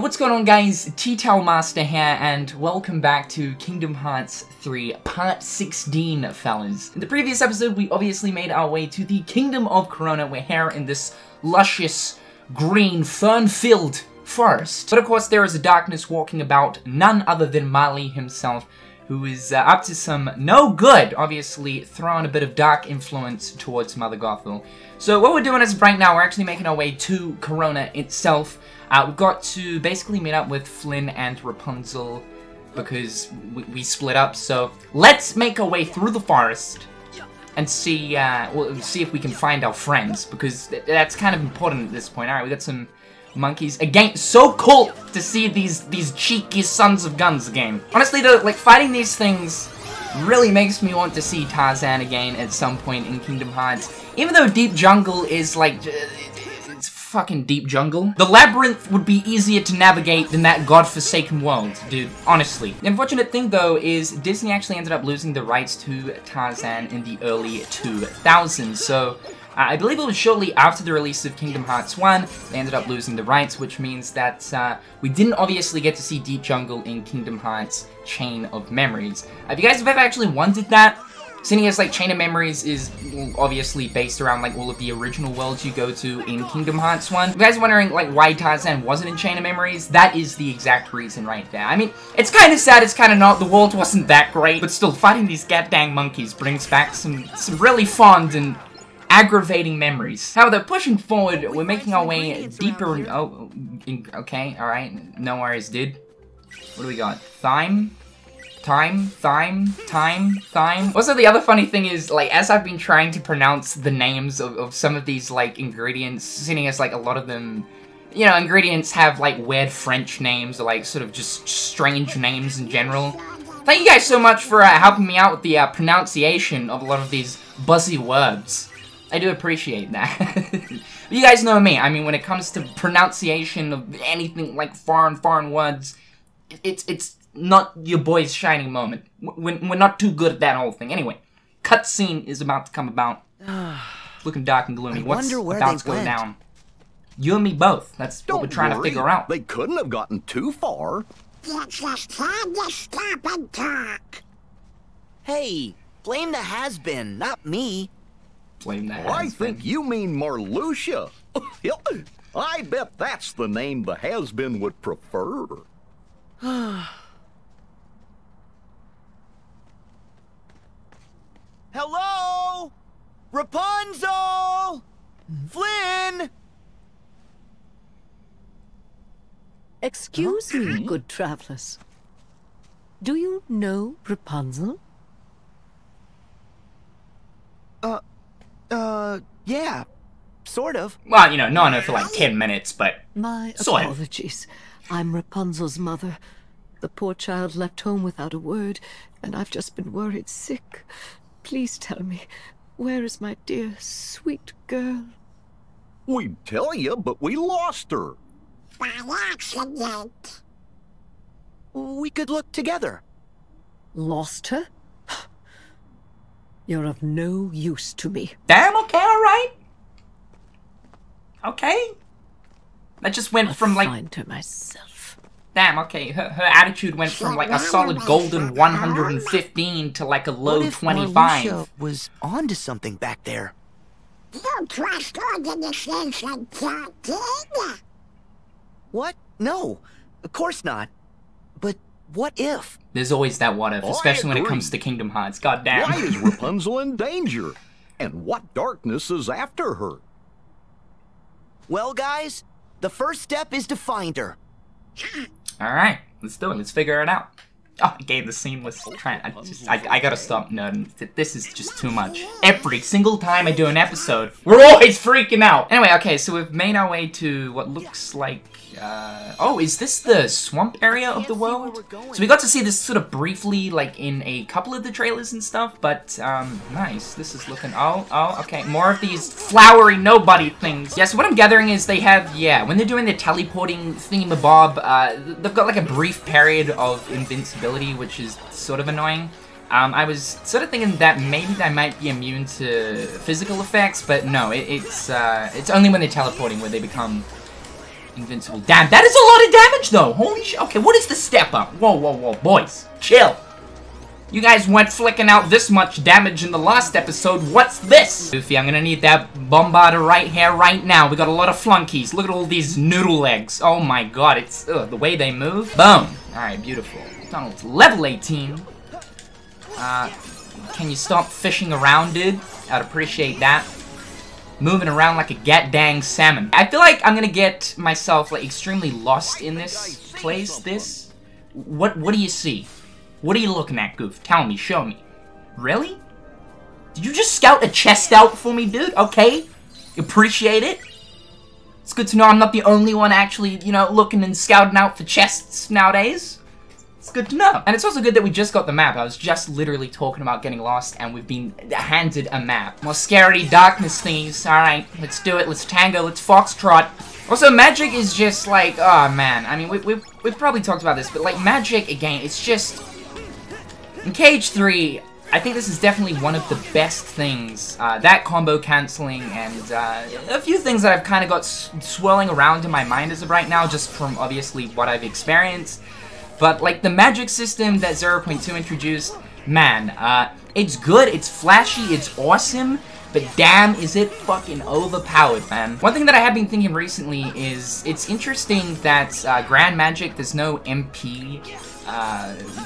So what's going on, guys? T-Towel Master here, and welcome back to Kingdom Hearts 3 Part 16, fellas. In the previous episode, we obviously made our way to the Kingdom of Corona. We're here in this luscious, green, fern-filled forest. But of course, there is a darkness walking about, none other than Marley himself, who is up to some no good, obviously throwing a bit of dark influence towards Mother Gothel. So what we're doing is right now, we're actually making our way to Corona itself. We've got to basically meet up with Flynn and Rapunzel because we split up. So let's make our way through the forest and see, we'll see if we can find our friends, because that's kind of important at this point. All right, we got some monkeys. Again, so cool to see these cheeky sons of guns again. Honestly though, like, fighting these things really makes me want to see Tarzan again at some point in Kingdom Hearts. Even though Deep Jungle is like, it's fucking Deep Jungle. The labyrinth would be easier to navigate than that godforsaken world, dude, honestly. The unfortunate thing though is Disney actually ended up losing the rights to Tarzan in the early 2000s, so I believe it was shortly after the release of Kingdom Hearts 1, they ended up losing the rights, which means that we didn't obviously get to see Deep Jungle in Kingdom Hearts Chain of Memories. If you guys have ever actually wondered that, seeing as like Chain of Memories is obviously based around like all of the original worlds you go to in Kingdom Hearts 1, if you guys are wondering like why Tarzan wasn't in Chain of Memories, that is the exact reason right there. I mean, it's kind of sad, it's kind of not, the world wasn't that great, but still, fighting these goddamn monkeys brings back some really fond and aggravating memories. However, pushing forward, we're making our way deeper in, okay, alright, no worries, dude. What do we got? Thyme. Also, the other funny thing is, like, as I've been trying to pronounce the names of some of these, like, ingredients, seeing as, like, a lot of them, you know, ingredients have, like, weird French names, or, like, sort of just strange names in general. Thank you guys so much for helping me out with the pronunciation of a lot of these buzzy words. I do appreciate that. You guys know me. I mean, when it comes to pronunciation of anything like foreign words, it's not your boy's shining moment. We're not too good at that whole thing. Anyway, cutscene is about to come about. Looking dark and gloomy. What's about to go down? You and me both. That's what we're trying to figure out. They couldn't have gotten too far. It's just time to stop and talk. Hey, blame the has-been, not me. I think you mean Marluxia. I bet that's the name the has-been would prefer. Hello? Rapunzel! Flynn! Excuse me, good travelers. Do you know Rapunzel? Yeah, sort of. Well, you know, no, no, for like 10 minutes, but my apologies. I'm Rapunzel's mother. The poor child left home without a word, and I've just been worried sick. Please tell me, where is my dear, sweet girl? We'd tell you, but we lost her. By accident. We could look together. Lost her? You're of no use to me. Damn, okay, alright. Okay. That just went from like... I'll find her myself. Damn, okay, her attitude went from like a solid golden 115 to like a low 25. What if Marluxia was onto something back there? You trust organizations and talking? What? No, of course not. But... what if? There's always that what if, especially when it comes to Kingdom Hearts. God damn. Why is Rapunzel in danger? And what darkness is after her? Well, guys, the first step is to find her. Alright, let's do it. Let's figure it out. Oh, I gave the seamless try. I gotta stop nerding. This is just too much. Every single time I do an episode, we're always freaking out! Anyway, okay, so we've made our way to what looks like... oh, is this the swamp area of the world? So we got to see this sort of briefly, like, in a couple of the trailers and stuff, but, nice. This is looking... oh, okay. More of these flowery nobody things. Yeah, so what I'm gathering is they have, yeah, when they're doing their teleporting thingamabob, they've got, like, a brief period of invincibility, which is sort of annoying. I was sort of thinking that maybe they might be immune to physical effects, but no, it's only when they're teleporting where they become Invincible. Damn, that is a lot of damage, though. Holy shit. Okay, what is the step up? Whoa, whoa, whoa, boys. Chill. You guys weren't flicking out this much damage in the last episode. What's this? Goofy, I'm gonna need that bombarder right here, right now. We got a lot of flunkies. Look at all these noodle eggs. Oh my god, it's the way they move. Boom. Alright, beautiful. Donald's level 18. Can you stop fishing around, dude? I'd appreciate that. Moving around like a god-dang salmon. I feel like I'm gonna get myself, like, extremely lost in this place, this. What do you see? What are you looking at, Goof? Tell me, show me. Really? Did you just scout a chest out for me, dude? Okay. Appreciate it. It's good to know I'm not the only one actually, you know, looking and scouting out for chests nowadays. It's good to know. And it's also good that we just got the map. I was just literally talking about getting lost and we've been handed a map. More scary darkness thingies. Alright, let's do it. Let's tango. Let's foxtrot. Also, magic is just like, oh man. I mean, we've probably talked about this, but like magic, again, it's just... In KH3, I think this is definitely one of the best things. That combo cancelling and a few things that I've kind of got swirling around in my mind as of right now, just from obviously what I've experienced. But, like, the magic system that 0.2 introduced, man, it's good, it's flashy, it's awesome, but damn is it fucking overpowered, man. One thing that I have been thinking recently is it's interesting that Grand Magic, there's no MP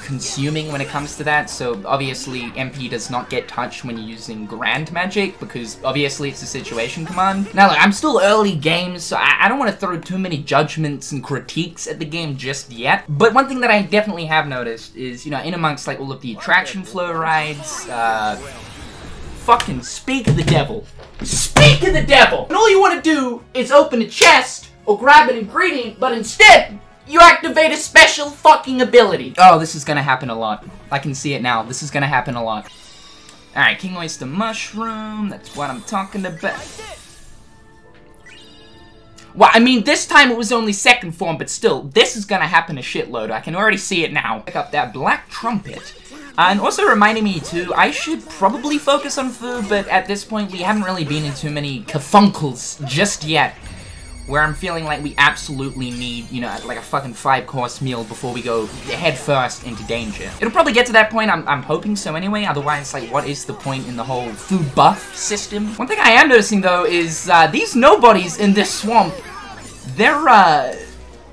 consuming when it comes to that, so obviously MP does not get touched when you're using Grand Magic, because obviously it's a situation command. Now, look, I'm still early game, so I don't want to throw too many judgments and critiques at the game just yet, but one thing that I definitely have noticed is, you know, in amongst, like, all of the attraction flow rides, fucking speak of the devil. Speak of the devil! And all you want to do is open a chest or grab an ingredient, but instead, you activate a special fucking ability. Oh, this is gonna happen a lot. I can see it now. This is gonna happen a lot. Alright, King Oyster Mushroom. That's what I'm talking about. Well, I mean, this time it was only second form, but still, this is gonna happen a shitload. I can already see it now. Pick up that black trumpet. And also reminding me too, I should probably focus on food, but at this point we haven't really been in too many kerfunkles just yet, where I'm feeling like we absolutely need, you know, like a fucking 5-course meal before we go head first into danger. It'll probably get to that point, I'm hoping so anyway, otherwise, like, what is the point in the whole food buff system? One thing I am noticing though is, these nobodies in this swamp, they're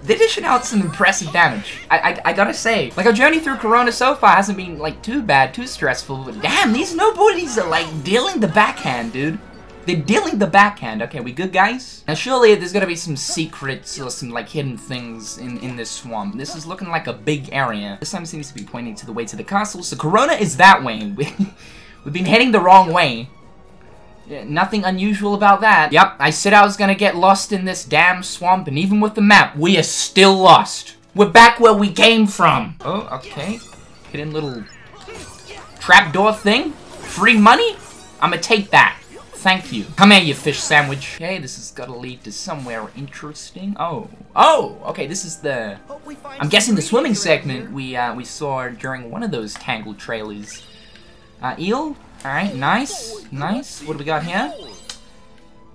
dishing out some impressive damage. I gotta say, like, our journey through Corona so far hasn't been, like, too bad, too stressful, but damn, these nobodies are, like, dealing the backhand, dude. They're dealing the backhand. Okay, we good, guys? Now, surely there's gotta be some secrets or some, like, hidden things in this swamp. This is looking like a big area. This time seems to be pointing to the way to the castle, so Corona is that way. We've been heading the wrong way. Yeah, nothing unusual about that. Yep, I said I was gonna get lost in this damn swamp, and even with the map, we are still lost. We're back where we came from. Oh, okay. Hidden little trapdoor thing. Free money? I'ma take that. Thank you. Come here, you fish sandwich. Okay, this has gotta lead to somewhere interesting. Oh. Oh! Okay, this is the... I'm guessing the swimming segment we saw during one of those Tangled trailers. Eel? Alright, nice, nice. What do we got here?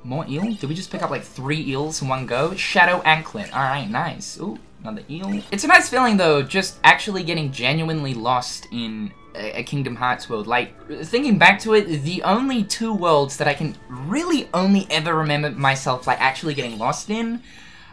More eel? Did we just pick up like 3 eels in one go? Shadow anklet. Alright, nice. Ooh, another eel. It's a nice feeling though, just actually getting genuinely lost in a Kingdom Hearts world. Like, thinking back to it, the only 2 worlds that I can really only ever remember myself like actually getting lost in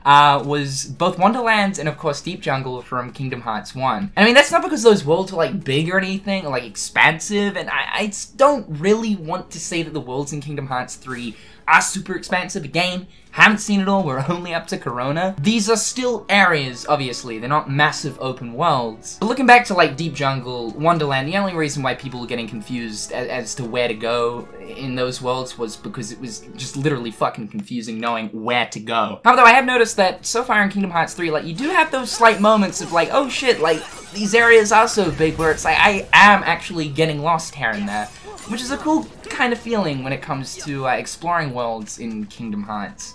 was both Wonderland and, of course, Deep Jungle from Kingdom Hearts 1. And I mean, that's not because those worlds were, like, big or anything, or, like, expansive, and I don't really want to say that the worlds in Kingdom Hearts 3 are super expansive. Again, haven't seen it all, we're only up to Corona. These are still areas, obviously, they're not massive open worlds. But looking back to, like, Deep Jungle, Wonderland, the only reason why people were getting confused as to where to go in those worlds was because it was just literally fucking confusing knowing where to go. However, though, I have noticed that so far in Kingdom Hearts 3, like, you do have those slight moments of, like, oh shit, like, these areas are so big where it's like, I am actually getting lost here and there. Which is a cool kind of feeling when it comes to exploring worlds in Kingdom Hearts.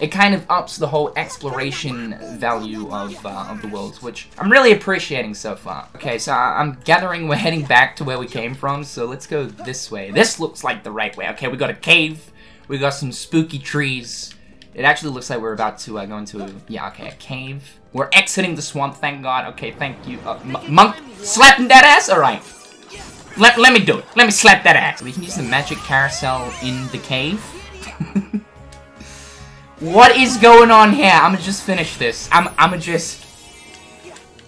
It kind of ups the whole exploration value of the worlds, which I'm really appreciating so far. Okay, so I'm gathering we're heading back to where we came from, so let's go this way. This looks like the right way. Okay, we got a cave, we got some spooky trees, It actually looks like we're about to go into a, a cave. We're exiting the swamp, thank God. Okay, thank you. Monk, slapping that ass? Alright. Let me do it. Let me slap that ass. We can use the magic carousel in the cave. What is going on here? I'ma just finish this.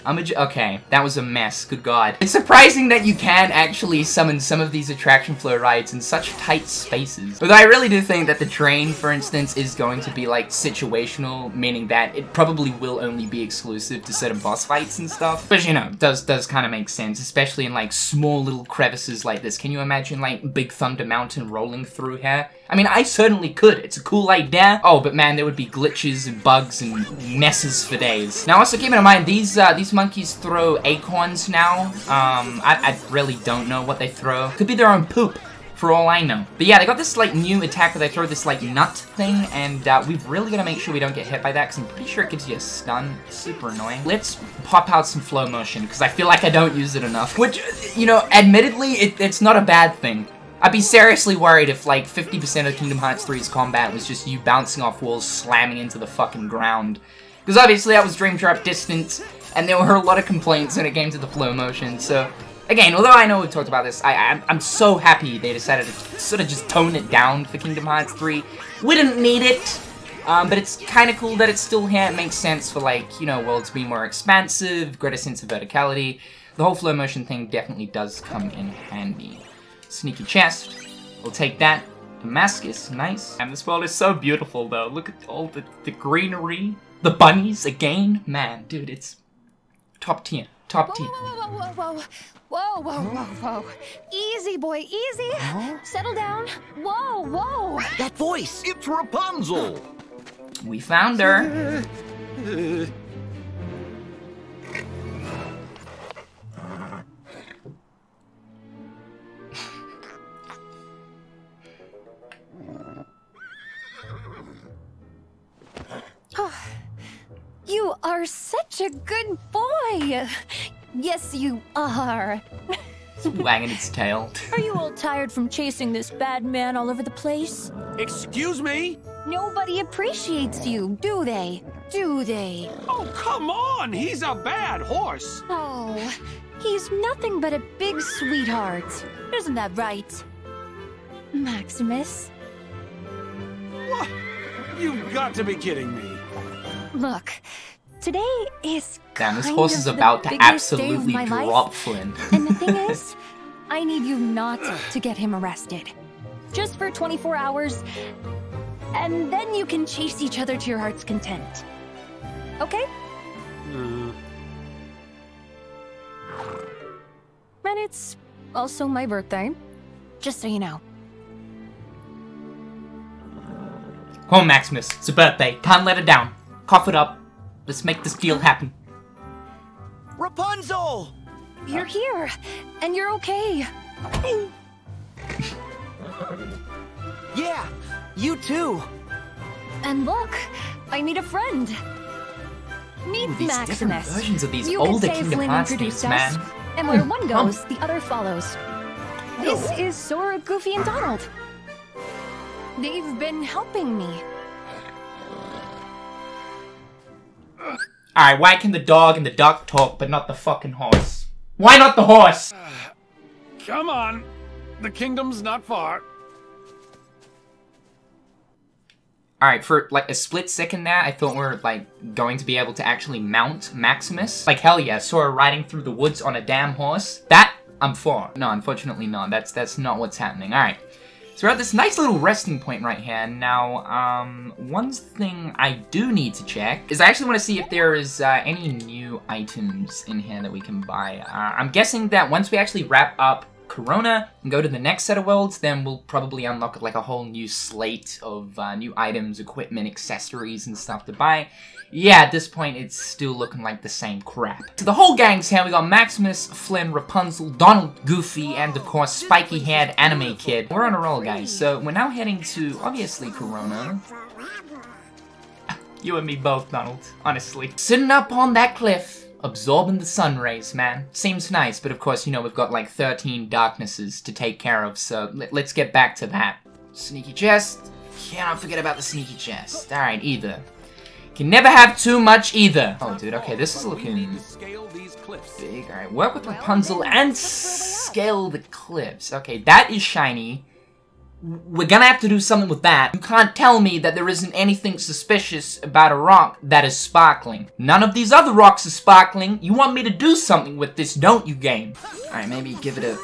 Okay, that was a mess, good God. It's surprising that you can actually summon some of these attraction flow rides in such tight spaces. Although I really do think that the train, for instance, is going to be like situational, meaning that it probably will only be exclusive to certain boss fights and stuff. Which, you know, does kind of make sense, especially in like small little crevices like this. Can you imagine like Big Thunder Mountain rolling through here? I mean, I certainly could. It's a cool idea. Oh, but man, there would be glitches and bugs and messes for days. Now also keep in mind, these monkeys throw acorns now. I really don't know what they throw. Could be their own poop, for all I know. But yeah, they got this like new attack where they throw this like nut thing, and we've really got to make sure we don't get hit by that, because I'm pretty sure it gives you a stun. Super annoying. Let's pop out some flow motion, because I feel like I don't use it enough. Which, you know, admittedly, it's not a bad thing. I'd be seriously worried if like 50% of Kingdom Hearts 3's combat was just you bouncing off walls, slamming into the fucking ground. Because obviously that was Dream Drop Distance, and there were a lot of complaints when it came to the flow motion, so... Again, although I know we've talked about this, I'm so happy they decided to sort of just tone it down for Kingdom Hearts 3. We didn't need it, but it's kind of cool that it's still here. It makes sense for, like, you know, worlds being more expansive, greater sense of verticality. The whole flow motion thing definitely does come in handy. Sneaky chest. We'll take that. Damascus, nice. And this world is so beautiful, though. Look at all the greenery. The bunnies, again. Man, dude, it's... Top tier, top tier. Whoa, whoa, whoa. Easy, boy, easy. Huh? Settle down. Whoa, whoa. That voice, it's Rapunzel. We found her. You are such a good boy! Yes, you are. It's wagging its tail. Are you all tired from chasing this bad man all over the place? Excuse me? Nobody appreciates you, do they? Do they? Oh, come on! He's a bad horse! Oh, he's nothing but a big sweetheart. Isn't that right, Maximus? What? You've got to be kidding me. Look, today is kind of the biggest day of my life. Damn, this horse is about to absolutely drop Flynn. And the thing is, I need you not to get him arrested. Just for 24 hours, and then you can chase each other to your heart's content. Okay? And it's also my birthday, just so you know. Come on, Maximus, it's a birthday. Can't let it down. Cough it up. Let's make this deal happen. Rapunzel! You're here, and you're okay. Yeah, you too. And look, I need a friend. Meet Maximus. Different versions of these older Kingdom Hearts games, man. And where one goes, the other follows. This is Sora, Goofy, and Donald. They've been helping me. Alright, why can the dog and the duck talk, but not the fucking horse? Why not the horse? Come on. The kingdom's not far. Alright, for like a split second there, I thought we were like going to be able to actually mount Maximus. Like hell yeah, Sora riding through the woods on a damn horse. That I'm for. No, unfortunately not. That's not what's happening. Alright. So we're at this nice little resting point right here. Now, one thing I do need to check is I actually want to see if there is any new items in here that we can buy. I'm guessing that once we actually wrap up Corona and go to the next set of worlds, then we'll probably unlock like a whole new slate of new items, equipment, accessories, and stuff to buy. Yeah, at this point, it's still looking like the same crap. So the whole gang's here. We got Maximus, Flynn, Rapunzel, Donald, Goofy, and of course, spiky-haired anime kid. We're on a roll, guys. So we're now heading to, obviously, Corona. You and me both, Donald. Honestly. Sitting up on that cliff, absorbing the sun rays, man. Seems nice, but of course, you know, we've got like 13 darknesses to take care of, so let's get back to that. Sneaky chest. Cannot forget about the sneaky chest. Alright, either. Can never have too much either. Oh, dude, okay, this is looking big. Alright, work with Rapunzel and scale the cliffs. Okay, that is shiny. We're gonna have to do something with that. You can't tell me that there isn't anything suspicious about a rock that is sparkling. None of these other rocks are sparkling. You want me to do something with this, don't you, game? Alright, maybe give it a...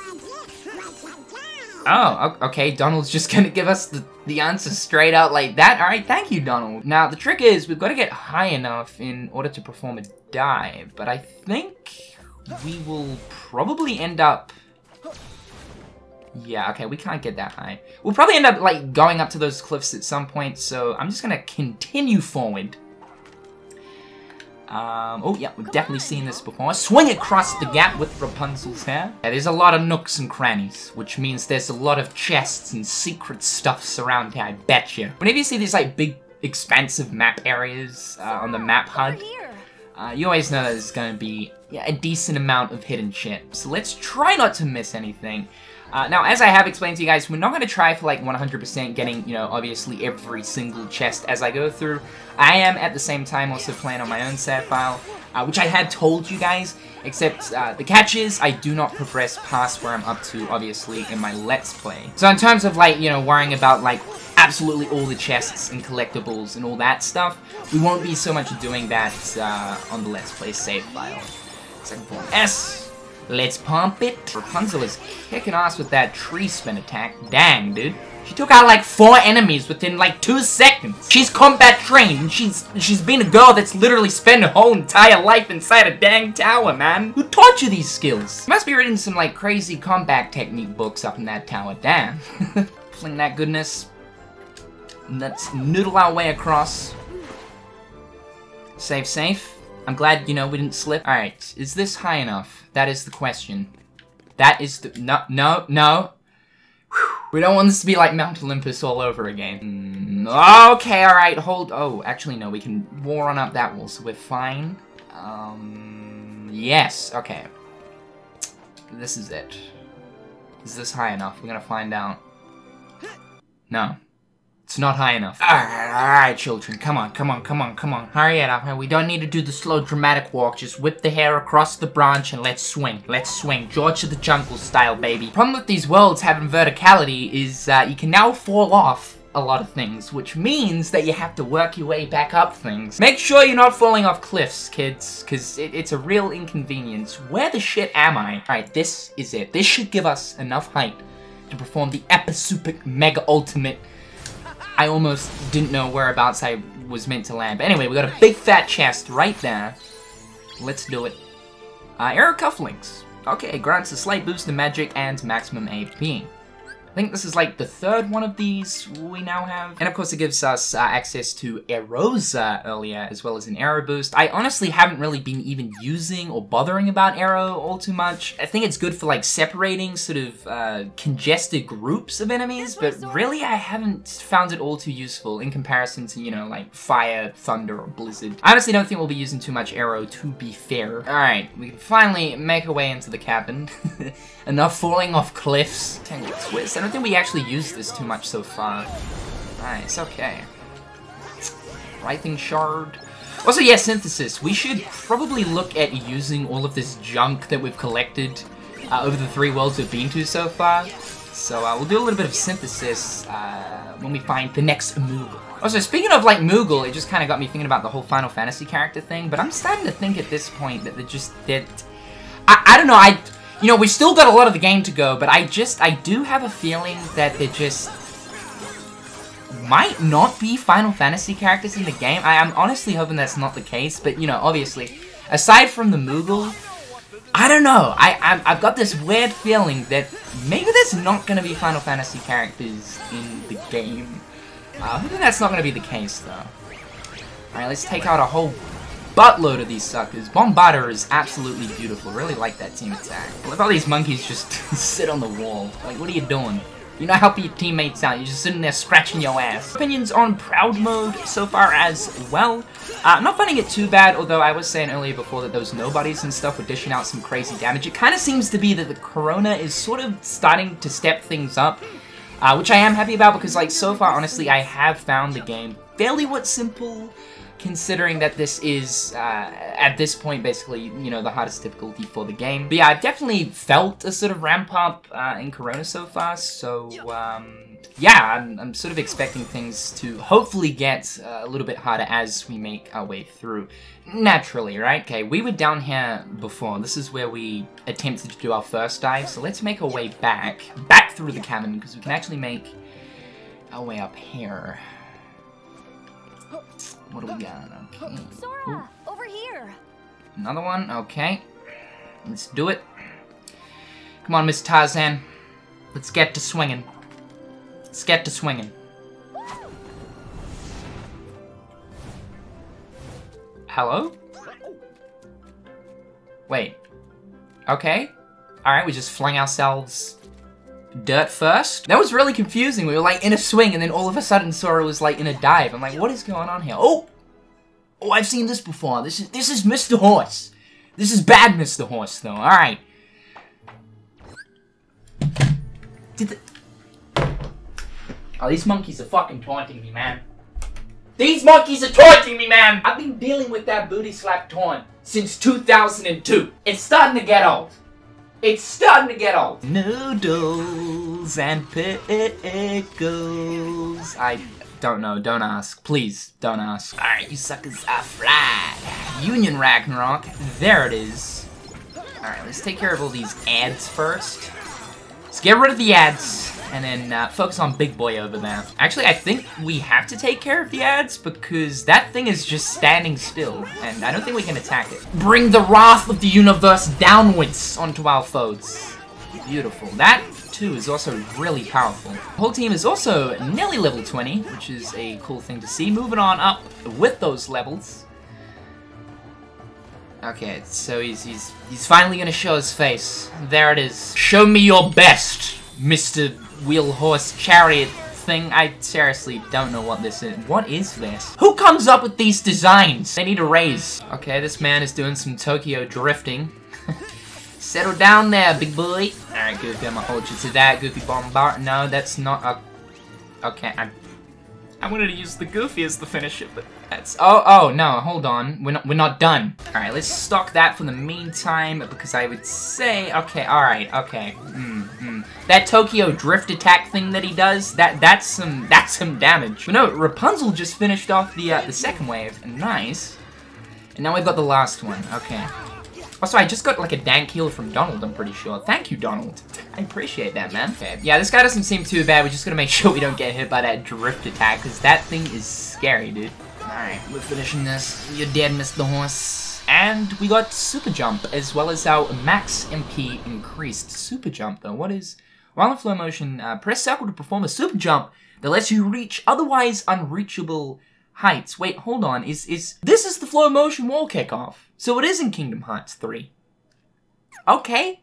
Oh, okay, Donald's just gonna give us the answer straight out like that. Alright, thank you, Donald. Now, the trick is, we've got to get high enough in order to perform a dive, but I think we will probably end up... Yeah, okay, we can't get that high. We'll probably end up, like, going up to those cliffs at some point, so I'm just gonna continue forward. Oh, yeah, we've definitely seen this before. Swing across the gap with Rapunzel's hair. Yeah, there's a lot of nooks and crannies, which means there's a lot of chests and secret stuffs around here, I betcha. Whenever you see these, like, big, expansive map areas on the map HUD, you always know there's gonna be a decent amount of hidden shit. So let's try not to miss anything. Now, as I have explained to you guys, we're not going to try for, like, 100% getting, you know, obviously every single chest as I go through. I am, at the same time, also playing on my own save file, which I had told you guys, except the catch is I do not progress past where I'm up to, obviously, in my Let's Play. So in terms of, like, you know, worrying about, like, absolutely all the chests and collectibles and all that stuff, we won't be so much doing that on the Let's Play save file. Second form S. Let's pump it. Rapunzel is kicking ass with that tree spin attack. Dang, dude. She took out like 4 enemies within like 2 seconds. She's combat trained. She's been a girl that's literally spent her whole entire life inside a dang tower, man. Who taught you these skills? You must be reading some like crazy combat technique books up in that tower. Damn. Fling that goodness. Let's noodle our way across. Safe, safe. I'm glad, you know, we didn't slip. Alright, is this high enough? That is the question. That is the- no. Whew. We don't want this to be like Mount Olympus all over again. Okay, alright, hold- oh, actually no, we can war on up that wall, so we're fine. Yes, okay. This is it. Is this high enough? We're gonna find out. No. It's not high enough. Alright, children, come on. Hurry it up, we don't need to do the slow dramatic walk. Just whip the hair across the branch and let's swing. George of the Jungle style, baby. The problem with these worlds having verticality is you can now fall off a lot of things, which means that you have to work your way back up things. Make sure you're not falling off cliffs, kids, because it's a real inconvenience. Where the shit am I? Alright, this is it. This should give us enough height to perform the epic, super, mega, ultimate... I almost didn't know whereabouts I was meant to land. But anyway, we got a big fat chest right there. Let's do it. Arrow cufflinks. Okay, grants a slight boost to magic and maximum AP. I think this is like the 3rd one of these we now have. And of course it gives us access to arrows earlier, as well as an arrow boost. I honestly haven't really been even using or bothering about arrow all too much. I think it's good for like separating sort of congested groups of enemies, but really I haven't found it all too useful in comparison to, you know, like fire, thunder, or blizzard. I honestly don't think we'll be using too much arrow, to be fair. Alright, we can finally make our way into the cabin. Enough falling off cliffs. Tangle twist. I don't think we actually used this too much so far. Nice, okay. Writhing shard. Also, yeah, synthesis. We should probably look at using all of this junk that we've collected over the 3 worlds we've been to so far. So we'll do a little bit of synthesis when we find the next Moogle. Also, speaking of like Moogle, it just kind of got me thinking about the whole Final Fantasy character thing. But I'm starting to think at this point that I don't know. You know, we've still got a lot of the game to go, but I do have a feeling that there just might not be Final Fantasy characters in the game. I'm honestly hoping that's not the case, but, you know, obviously, aside from the Moogle, I don't know. I've got this weird feeling that maybe there's not going to be Final Fantasy characters in the game. I hope that's not going to be the case, though. Alright, let's take out a whole... buttload of these suckers. Bombarder is absolutely beautiful. Really like that team attack. Look, all these monkeys just sit on the wall. Like, what are you doing? You're not helping your teammates out. You're just sitting there scratching your ass. Opinions on proud mode so far as well. I'm not finding it too bad, although I was saying earlier before that those nobodies and stuff were dishing out some crazy damage. It kind of seems to be that the Corona is sort of starting to step things up. which I am happy about because, like, so far, honestly, I have found the game fairly simple, considering that this is, at this point, basically, you know, the hardest difficulty for the game. But yeah, I've definitely felt a sort of ramp up in Corona so far, so, yeah, I'm sort of expecting things to hopefully get a little bit harder as we make our way through. Naturally, right? Okay, we were down here before. This is where we attempted to do our first dive, so let's make our way back. Back through the cavern, because we can actually make our way up here. What do we got? Okay. Sora, over here. Another one? Okay. Let's do it. Come on, Miss Tarzan. Let's get to swinging. Let's get to swinging. Hello? Wait. Okay. Alright, we just flung ourselves dirt first. That was really confusing. We were like in a swing and then all of a sudden Sora was like in a dive. I'm like, what is going on here? Oh! Oh, I've seen this before. This is Mr. Horse. This is bad Mr. Horse though. Alright. Oh, these monkeys are fucking taunting me, man. These monkeys are taunting me, man! I've been dealing with that booty slap taunt since 2002. It's starting to get old. It's starting to get old. Noodles and pickles. I don't know. Don't ask. Please, don't ask. Alright, you suckers are fried. Union Ragnarok. There it is. Alright, let's take care of all these ads first. Let's get rid of the ads. And then focus on Big Boy over there. Actually, I think we have to take care of the ads because that thing is just standing still. And I don't think we can attack it. Bring the wrath of the universe downwards onto our foes. Beautiful. That, too, is also really powerful. The whole team is also nearly level 20, which is a cool thing to see. Moving on up with those levels. Okay, so he's finally gonna show his face. There it is. Show me your best, Mr. Wheel horse chariot thing. I seriously don't know what this is. What is this? Who comes up with these designs? They need a raise. Okay, this man is doing some Tokyo drifting. Settle down there, big boy. Alright, Goofy, I'm gonna hold you to that. Goofy bombard. No, that's not a... Okay, I wanted to use the Goofy as the finisher, but that's... Oh, no, hold on. We're not done. Alright, let's stock that for the meantime, because I would say... Okay, alright, okay. That Tokyo drift attack thing that he does, that's some damage. But no, Rapunzel just finished off the second wave. Nice. And now we've got the last one. Okay. Also, I just got like a dank heal from Donald, I'm pretty sure. Thank you, Donald. I appreciate that, man. Okay. Yeah, this guy doesn't seem too bad. We're just gonna make sure we don't get hit by that drift attack, because that thing is scary, dude. Alright, we're finishing this. You're dead, Mr. Horse. And we got Super Jump, as well as our Max MP increased. Super Jump, though, what is... While in flow motion, press circle to perform a Super Jump that lets you reach otherwise unreachable heights. Wait, hold on, This is the flow motion wall kickoff. So it is in Kingdom Hearts 3. Okay.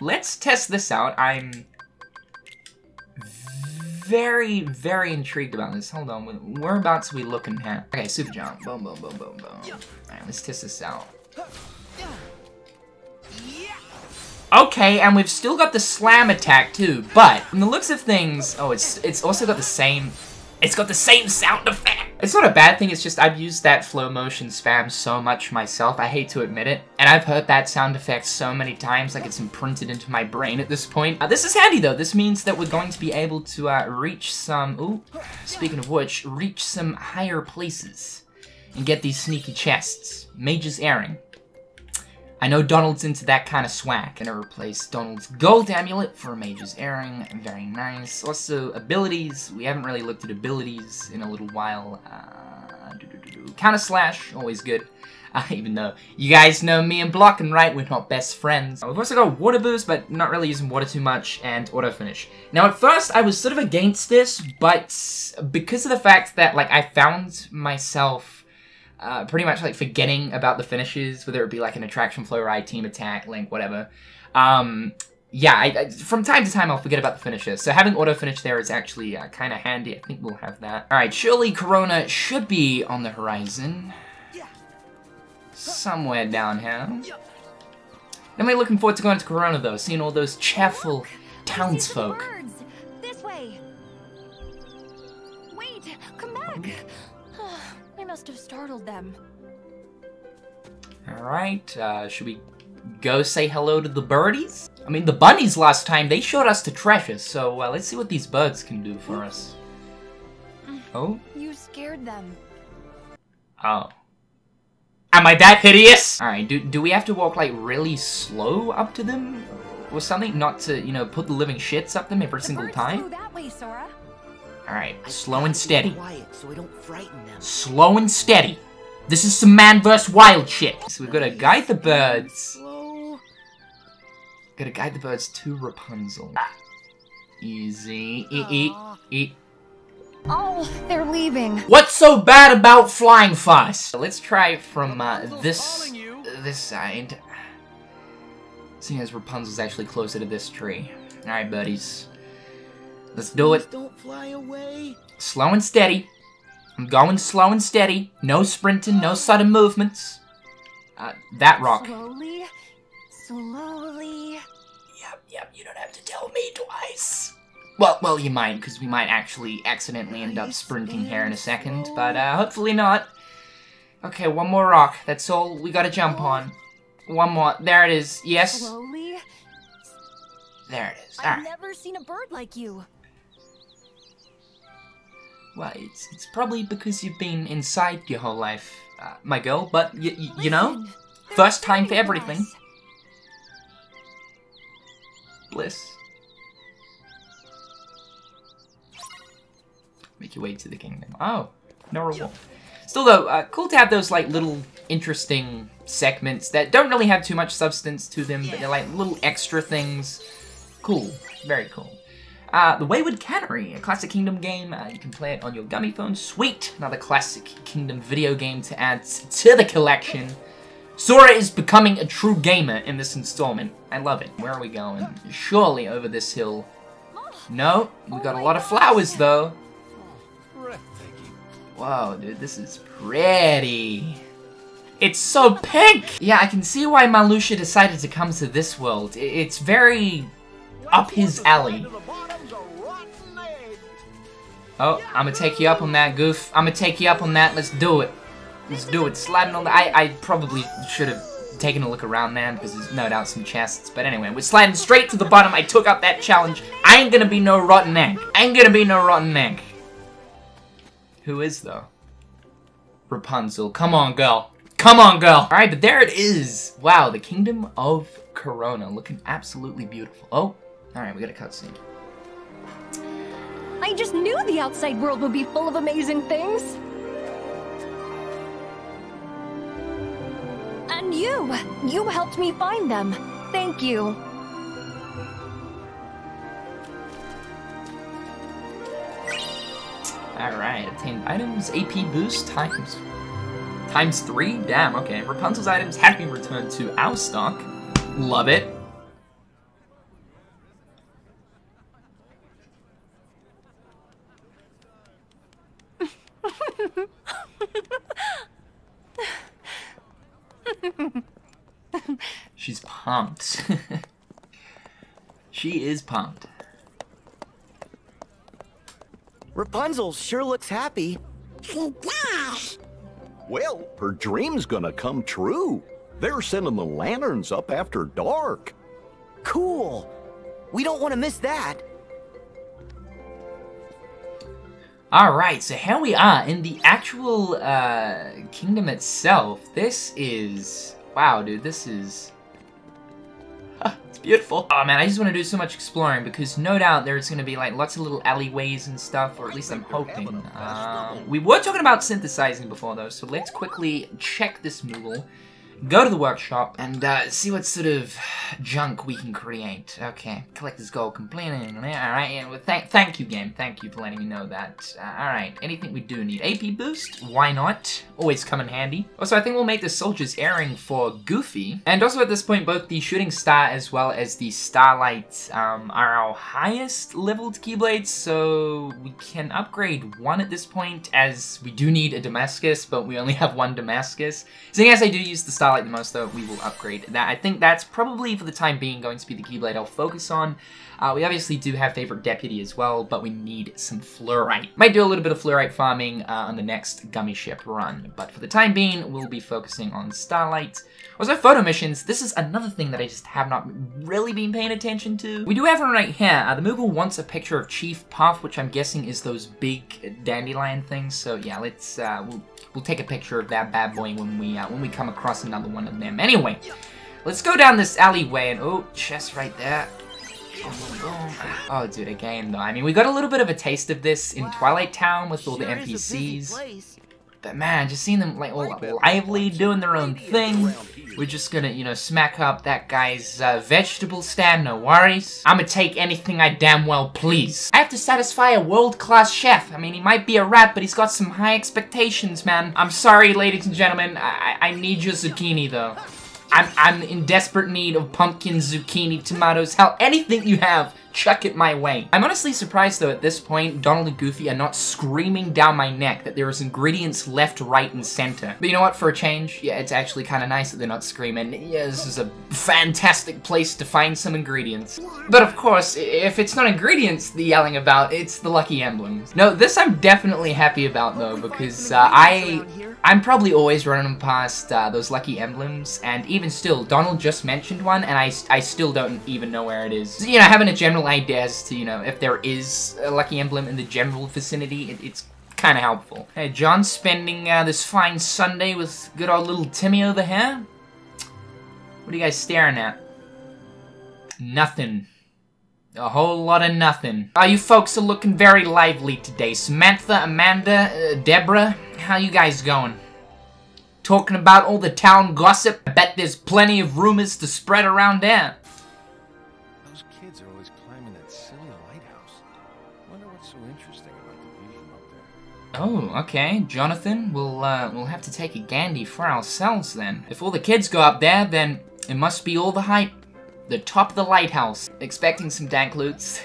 Let's test this out. I'm... very, very intrigued about this. Hold on, whereabouts are we looking here? Okay, Super Jump. Boom, boom, boom, boom, boom. Alright, let's test this out. Okay, and we've still got the slam attack too, but from the looks of things... Oh, it's also got the same... It's got the same sound effect! It's not a bad thing, it's just I've used that flow motion spam so much myself, I hate to admit it. And I've heard that sound effect so many times, like it's imprinted into my brain at this point. This is handy though, this means that we're going to be able to reach some, speaking of which, reach some higher places. And get these sneaky chests. Mage's Airing. I know Donald's into that kind of swag. Gonna replace Donald's gold amulet for a Mage's Airing. Very nice. Also, abilities. We haven't really looked at abilities in a little while. Counter slash, always good. Even though you guys know me and blocking, right? We're not best friends. We've also got water boost, but not really using water too much, and auto finish. Now, at first, I was sort of against this, but because of the fact that, like, I found myself... pretty much like forgetting about the finishes, whether it be like an attraction, flow ride, team attack, link, whatever. Yeah, I from time to time I'll forget about the finishes, so having auto finish there is actually kind of handy. I think we'll have that. Alright, surely Corona should be on the horizon. Somewhere down here. I'm really looking forward to going to Corona though, seeing all those cheerful townsfolk. broke. I must have startled them. Alright, should we go say hello to the birdies? I mean, the bunnies last time, they showed us the treasures, so let's see what these birds can do for us. Oh? You scared them. Oh. Am I that hideous? Alright, do we have to walk, like, really slow up to them? Or something? Not to, you know, put the living shits up them every single time? Alright, slow and steady. Quiet, so we don't frighten them. Slow and steady. This is some man vs. wild shit. So we've got to guide the birds. Slow. Got to guide the birds to Rapunzel. Easy. Oh, they're leaving. What's so bad about flying fast? So let's try from this side. Seeing as Rapunzel's actually closer to this tree. All right, buddies. Let's do it. Don't fly away. Slow and steady. I'm going slow and steady. No sprinting, no sudden movements. That rock. Slowly, slowly. Yep, you don't have to tell me twice. Well, you might, because we might actually accidentally end up sprinting here in a second, but hopefully not. Okay, one more rock. That's all we gotta jump on. One more. There it is. Yes. Slowly. There it is. All right. I've never seen a bird like you. Well, it's probably because you've been inside your whole life, my girl, but you know, first time for everything. Us. Bliss. Make your way to the kingdom. Oh, no reward. Still though, cool to have those like little interesting segments that don't really have too much substance to them, but they're like little extra things. Cool, very cool. The Wayward Cannery, a classic Kingdom game. You can play it on your gummy phone. Sweet! Another classic Kingdom video game to add to the collection. Sora is becoming a true gamer in this installment. I love it. Where are we going? Surely over this hill. No, we got a lot of flowers though. Whoa, dude, this is pretty. It's so pink! Yeah, I can see why Marluxia decided to come to this world. It's very up his alley. Oh, I'ma take you up on that, Goof. I'ma take you up on that. Let's do it. Let's do it. Sliding on the... I probably should have taken a look around there because there's no doubt some chests. But anyway, we're sliding straight to the bottom. I took up that challenge. I ain't gonna be no rotten egg. I ain't gonna be no rotten egg. Who is, though? Rapunzel. Come on, girl. Come on, girl. Alright, but there it is. Wow, the Kingdom of Corona. Looking absolutely beautiful. Oh, alright, we got a cutscene. I just knew the outside world would be full of amazing things. And you helped me find them. Thank you. Alright, obtained items, AP boost, times 3? Damn, okay. Rapunzel's items have been returned to our stock. Love it. She's pumped. She is pumped. Rapunzel sure looks happy. She does. Well, her dream's gonna come true. They're sending the lanterns up after dark. Cool. We don't want to miss that. Alright, so here we are in the actual kingdom itself. This is... wow, dude, this is... it's beautiful. Oh man, I just want to do so much exploring because no doubt there's going to be like lots of little alleyways and stuff, or at least I'm hoping. We were talking about synthesizing before though, so let's quickly check this Moogle, go to the workshop, and see what sort of junk we can create. Okay, collector's gold complaining. Alright, yeah, well, thank you, game. Thank you for letting me know that. Alright, anything we do need. AP boost? Why not? Always come in handy. Also, I think we'll make the soldiers airing for Goofy. And also at this point, both the shooting star as well as the starlight are our highest leveled keyblades, so we can upgrade one at this point, as we do need a Damascus, but we only have one Damascus. So yes, I do use the starlight Starlight the most, though, we will upgrade that. I think that's probably, for the time being, going to be the Keyblade I'll focus on. We obviously do have Favorite Deputy as well, but we need some fluorite. Might do a little bit of fluorite farming on the next Gummy Ship run, but for the time being, we'll be focusing on Starlight. Also, photo missions. This is another thing that I just have not really been paying attention to. We do have one right here. The Moogle wants a picture of Chief Puff, which I'm guessing is those big dandelion things. So yeah, let's we'll take a picture of that bad boy when we come across another one of them. Anyway, let's go down this alleyway and oh, chest right there. Oh, dude, again though. I mean, we got a little bit of a taste of this in Twilight Town with all the NPCs. But man, just seeing them like all lively, doing their own thing. We're just gonna, you know, smack up that guy's vegetable stand, no worries. I'ma take anything I damn well please. I have to satisfy a world-class chef. I mean, he might be a rat, but he's got some high expectations, man. I'm sorry, ladies and gentlemen. I need your zucchini, though. I'm in desperate need of pumpkin, zucchini, tomatoes, hell, anything you have, chuck it my way. I'm honestly surprised though at this point, Donald and Goofy are not screaming down my neck that there is ingredients left, right, and center. But you know what, for a change, yeah, it's actually kind of nice that they're not screaming. Yeah, this is a fantastic place to find some ingredients. But of course, if it's not ingredients they're yelling about, it's the Lucky Emblems. No, this I'm definitely happy about though, because I'm probably always running past those Lucky Emblems, and even still, Donald just mentioned one, and I still don't even know where it is. So, you know, having a general idea as to, you know, if there is a Lucky Emblem in the general vicinity, it's kind of helpful. Hey, John, spending this fine Sunday with good old little Timmy over here? What are you guys staring at? Nothing. A whole lot of nothing. Oh, you folks are looking very lively today. Samantha, Amanda, Deborah, how you guys going? Talking about all the town gossip? I bet there's plenty of rumors to spread around there. Those kids are always climbing that silly lighthouse. I wonder what's so interesting about the vision up there. Oh, okay. Jonathan, we'll have to take a gander for ourselves then. If all the kids go up there, then it must be all the hype. The top of the lighthouse. Expecting some dank loots.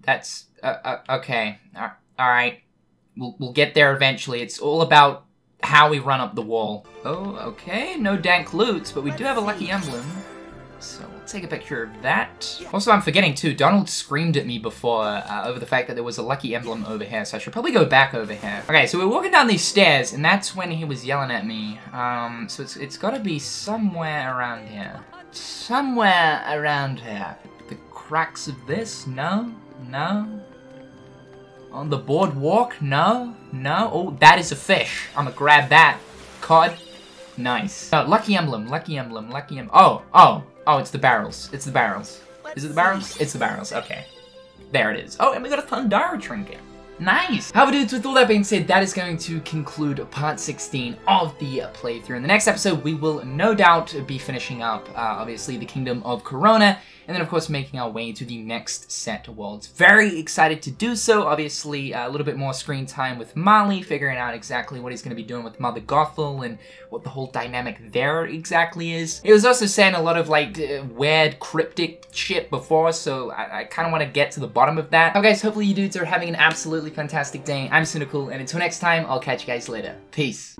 That's... okay. Alright. We'll get there eventually. It's all about how we run up the wall. Oh, okay. No dank loots, but we do have a Lucky Emblem. So we'll take a picture of that. Also, I'm forgetting too, Donald screamed at me before over the fact that there was a Lucky Emblem over here, so I should probably go back over here. Okay, so we're walking down these stairs, and that's when he was yelling at me. So it's gotta be somewhere around here. Somewhere around here. The cracks of this? No? No? On the boardwalk? No? No? Oh, that is a fish. I'm gonna grab that. Cod. Nice. Oh, Lucky Emblem. Lucky Emblem. Lucky Emblem. Oh. Oh. Oh, it's the barrels. It's the barrels. Is it the barrels? It's the barrels. Okay. There it is. Oh, and we got a Thundara trinket. Nice! However, dudes, with all that being said, that is going to conclude part 16 of the playthrough. In the next episode, we will no doubt be finishing up, obviously, the Kingdom of Corona, and then, of course, making our way to the next set of worlds. Very excited to do so. Obviously, a little bit more screen time with Marley, figuring out exactly what he's going to be doing with Mother Gothel and what the whole dynamic there exactly is. It was also saying a lot of, like, weird, cryptic shit before, so I kind of want to get to the bottom of that. Okay, guys, hopefully you dudes are having an absolutely fantastic day. I'm Cynical, and until next time, I'll catch you guys later. Peace.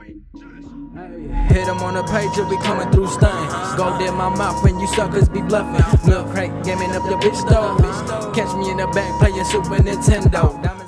Hit him on the page, we coming through stains. Gold in my mouth when you suckers be bluffing. Milk crank, gaming up your bitch though. Catch me in the back playing Super Nintendo.